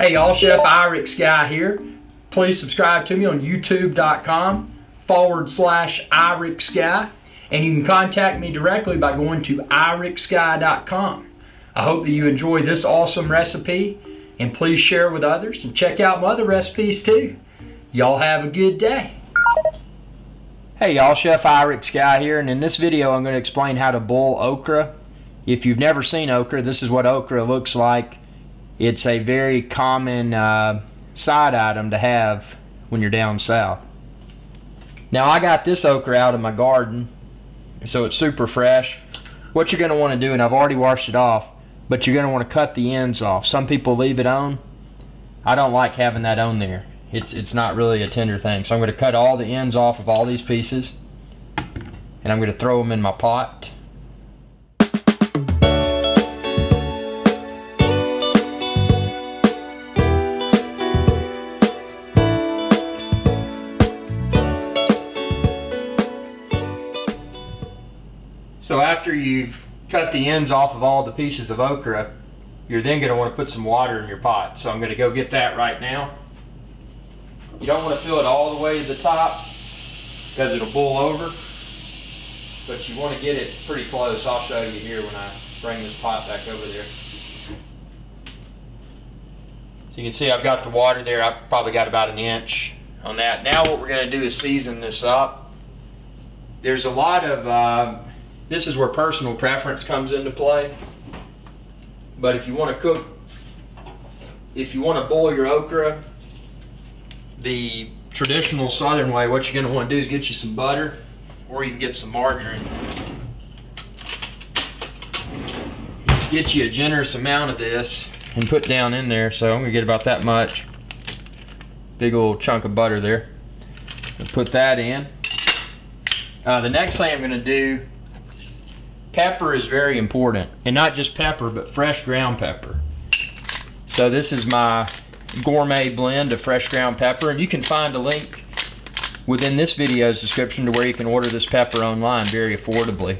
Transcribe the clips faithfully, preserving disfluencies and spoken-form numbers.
Hey y'all, Chef IrixGuy here. Please subscribe to me on youtube.com forward slash IrixGuy, and you can contact me directly by going to irix guy dot com. I hope that you enjoy this awesome recipe, and please share with others and check out my other recipes too. Y'all have a good day. Hey y'all, Chef IrixGuy here, and in this video I'm going to explain how to boil okra. If you've never seen okra, this is what okra looks like. It's a very common uh, side item to have when you're down south. Now I got this okra out of my garden, so it's super fresh. What you're going to want to do, and I've already washed it off, but you're going to want to cut the ends off. Some people leave it on. I don't like having that on there. It's, it's not really a tender thing. So I'm going to cut all the ends off of all these pieces, and I'm going to throw them in my pot. So after you've cut the ends off of all the pieces of okra, you're then going to want to put some water in your pot. So I'm going to go get that right now. You don't want to fill it all the way to the top because it'll boil over, but you want to get it pretty close. I'll show you here when I bring this pot back over there. So you can see I've got the water there. I've probably got about an inch on that. Now what we're going to do is season this up. There's a lot of, uh, this is where personal preference comes into play. But if you want to cook, if you want to boil your okra the traditional southern way, what you're going to want to do is get you some butter, or you can get some margarine. Just get you a generous amount of this and put down in there. So I'm going to get about that much. Big old chunk of butter there. Put that in. Uh, the next thing I'm going to do, pepper is very important. And not just pepper, but fresh ground pepper. So this is my gourmet blend of fresh ground pepper, and you can find a link within this video's description to where you can order this pepper online very affordably.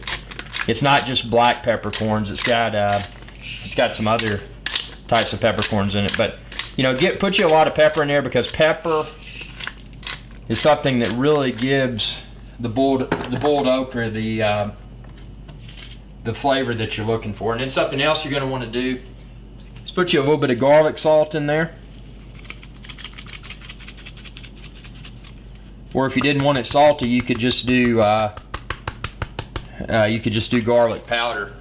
It's not just black peppercorns, it's got uh, it's got some other types of peppercorns in it, but you know, get put you a lot of pepper in there, because pepper is something that really gives the boiled the boiled okra the uh, the flavor that you're looking for. And then something else you're going to want to do is put you a little bit of garlic salt in there. Or if you didn't want it salty, you could just do uh, uh, you could just do garlic powder.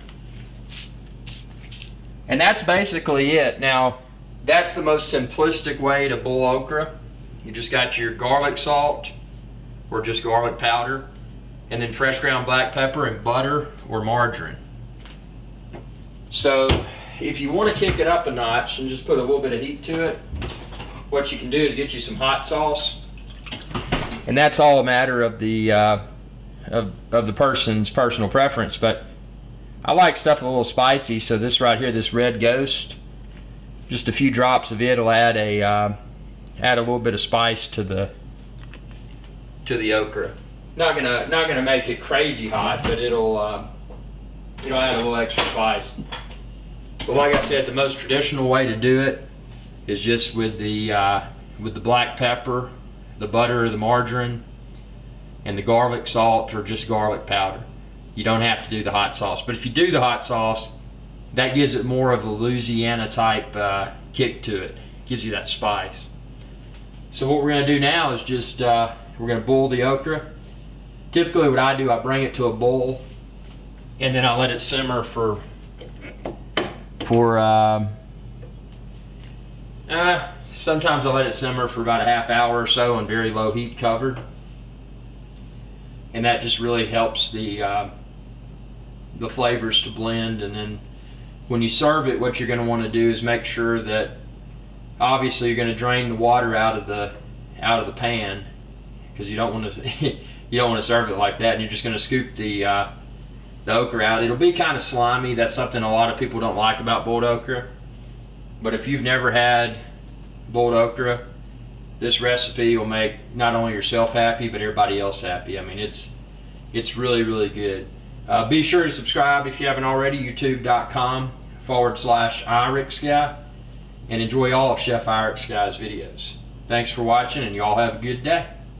And that's basically it. Now, that's the most simplistic way to boil okra. You just got your garlic salt, or just garlic powder, and then fresh ground black pepper and butter or margarine. So, if you want to kick it up a notch and just put a little bit of heat to it, what you can do is get you some hot sauce. And that's all a matter of the uh, of, of the person's personal preference, but I like stuff a little spicy, so this right here, this Red Ghost, just a few drops of it will add a uh, add a little bit of spice to the to the okra. Not gonna not gonna make it crazy hot, but it'll uh, it'll add a little extra spice. But like I said, the most traditional way to do it is just with the uh, with the black pepper, the butter or the margarine, and the garlic salt or just garlic powder. You don't have to do the hot sauce, but if you do the hot sauce, that gives it more of a Louisiana type uh, kick to it. Gives you that spice. So what we're going to do now is just uh, we're going to boil the okra. Typically what I do, I bring it to a boil, and then I let it simmer for for um, uh, sometimes I let it simmer for about a half hour or so on very low heat covered. And that just really helps the, uh, the flavors to blend. And then when you serve it, what you're going to want to do is make sure that, obviously you're going to drain the water out of the, out of the pan, because you don't want to, you don't want to serve it like that. And you're just going to scoop the, uh, the okra out. It'll be kind of slimy. That's something a lot of people don't like about boiled okra. But if you've never had boiled okra, this recipe will make not only yourself happy, but everybody else happy. I mean, it's it's really, really good. Uh, be sure to subscribe if you haven't already, youtube.com forward slash IrixGuy. and enjoy all of Chef IrixGuy's videos. Thanks for watching, and y'all have a good day.